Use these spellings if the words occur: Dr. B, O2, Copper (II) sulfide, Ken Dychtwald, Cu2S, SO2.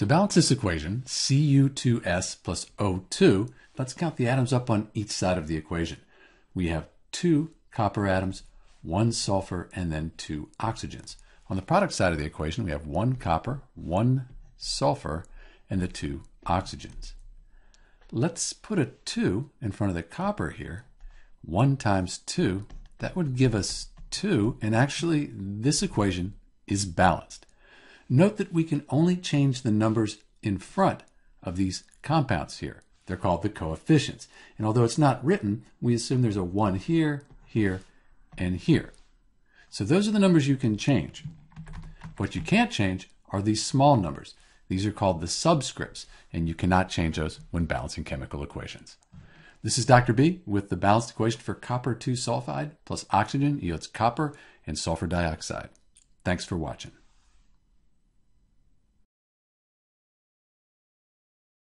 To balance this equation, Cu2S plus O2, let's count the atoms up on each side of the equation. We have 2 copper atoms, 1 sulfur, and then 2 oxygens. On the product side of the equation, we have 1 copper, 1 sulfur, and the 2 oxygens. Let's put a 2 in front of the copper here. 1 times 2, that would give us 2, and actually this equation is balanced. Note that we can only change the numbers in front of these compounds here. They're called the coefficients. And although it's not written, we assume there's a 1 here, here, and here. So those are the numbers you can change. What you can't change are these small numbers. These are called the subscripts, and you cannot change those when balancing chemical equations. This is Dr. B with the balanced equation for copper 2 sulfide plus oxygen yields copper and sulfur dioxide. Thanks for watching.